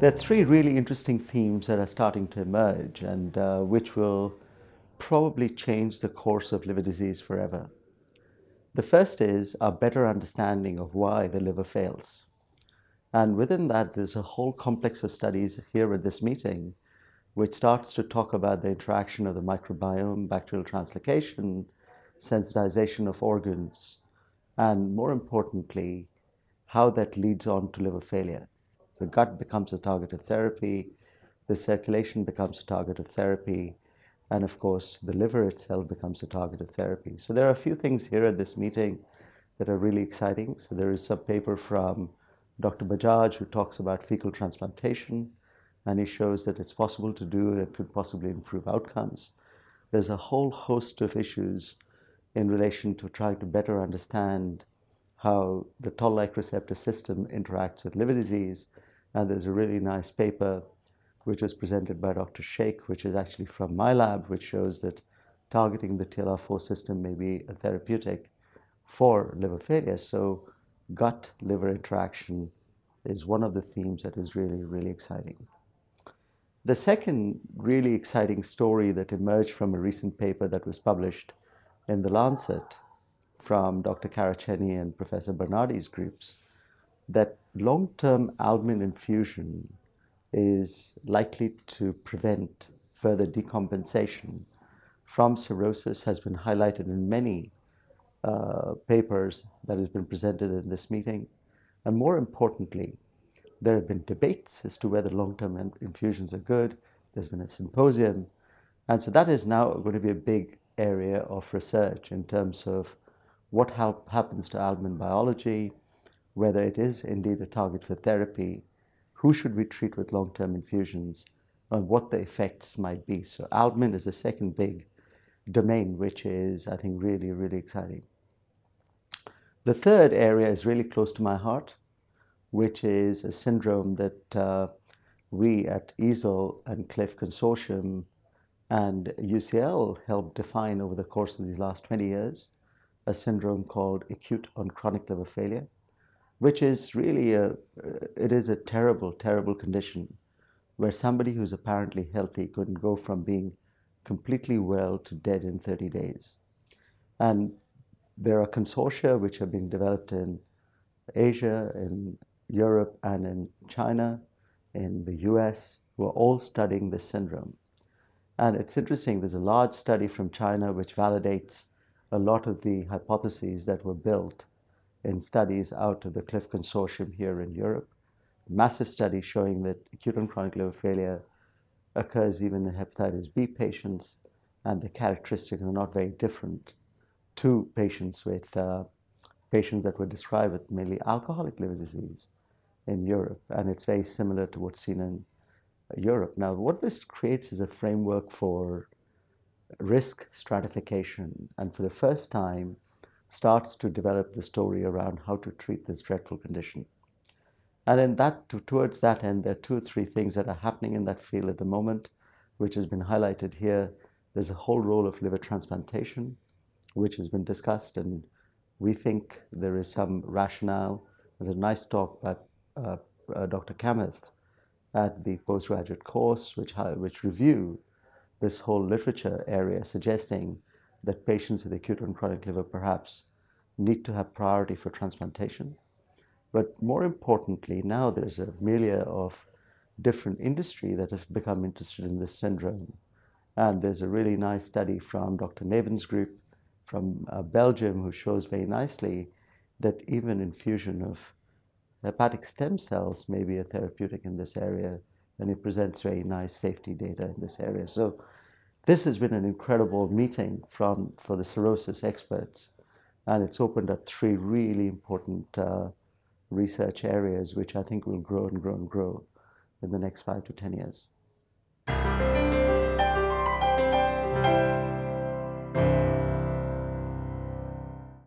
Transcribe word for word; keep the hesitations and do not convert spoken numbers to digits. There are three really interesting themes that are starting to emerge and uh, which will probably change the course of liver disease forever. The first is a better understanding of why the liver fails. And within that, there's a whole complex of studies here at this meeting, which starts to talk about the interaction of the microbiome, bacterial translocation, sensitization of organs, and more importantly, how that leads on to liver failure. The gut becomes a target of therapy, the circulation becomes a target of therapy, and of course, the liver itself becomes a target of therapy. So there are a few things here at this meeting that are really exciting. So there is a paper from Doctor Bajaj who talks about fecal transplantation, and he shows that it's possible to do and it could possibly improve outcomes. There's a whole host of issues in relation to trying to better understand how the toll-like receptor system interacts with liver disease. And there's a really nice paper which was presented by Doctor Sheikh, which is actually from my lab, which shows that targeting the T L R four system may be a therapeutic for liver failure. So gut-liver interaction is one of the themes that is really, really exciting. The second really exciting story that emerged from a recent paper that was published in The Lancet from Doctor Caraceni and Professor Bernardi's groups, that long-term albumin infusion is likely to prevent further decompensation from cirrhosis has been highlighted in many uh, papers that has been presented in this meeting. And more importantly, there have been debates as to whether long-term infusions are good. There's been a symposium. And so that is now going to be a big area of research in terms of what happens to albumin biology, whether it is indeed a target for therapy, who should we treat with long-term infusions, and what the effects might be. So albumin is the second big domain, which is, I think, really, really exciting. The third area is really close to my heart, which is a syndrome that uh, we at E A S L and CLIF Consortium and U C L helped define over the course of these last twenty years, a syndrome called acute on chronic liver failure, which is really a, it is a terrible, terrible condition where somebody who's apparently healthy couldn't go from being completely well to dead in thirty days. And there are consortia which are being developed in Asia, in Europe, and in China, in the U S, who are all studying this syndrome. And it's interesting, there's a large study from China which validates a lot of the hypotheses that were built in studies out of the CLIF Consortium here in Europe. Massive studies showing that acute and chronic liver failure occurs even in hepatitis B patients, and the characteristics are not very different to patients with uh, patients that were described with mainly alcoholic liver disease in Europe, and it's very similar to what's seen in Europe. Now, what this creates is a framework for risk stratification, and for the first time starts to develop the story around how to treat this dreadful condition. And in that, to, towards that end, there are two or three things that are happening in that field at the moment, which has been highlighted here. There's a whole role of liver transplantation, which has been discussed, and we think there is some rationale. There's a nice talk by uh, uh, Doctor Kamath at the postgraduate course, which, which review this whole literature area, suggesting that patients with acute and chronic liver perhaps need to have priority for transplantation. But more importantly, now there's a milieu of different industry that has become interested in this syndrome. And there's a really nice study from Doctor Nevens' group from uh, Belgium, who shows very nicely that even infusion of hepatic stem cells may be a therapeutic in this area, and it presents very nice safety data in this area. So this has been an incredible meeting from, for the cirrhosis experts, and it's opened up three really important uh, research areas, which I think will grow and grow and grow in the next five to ten years.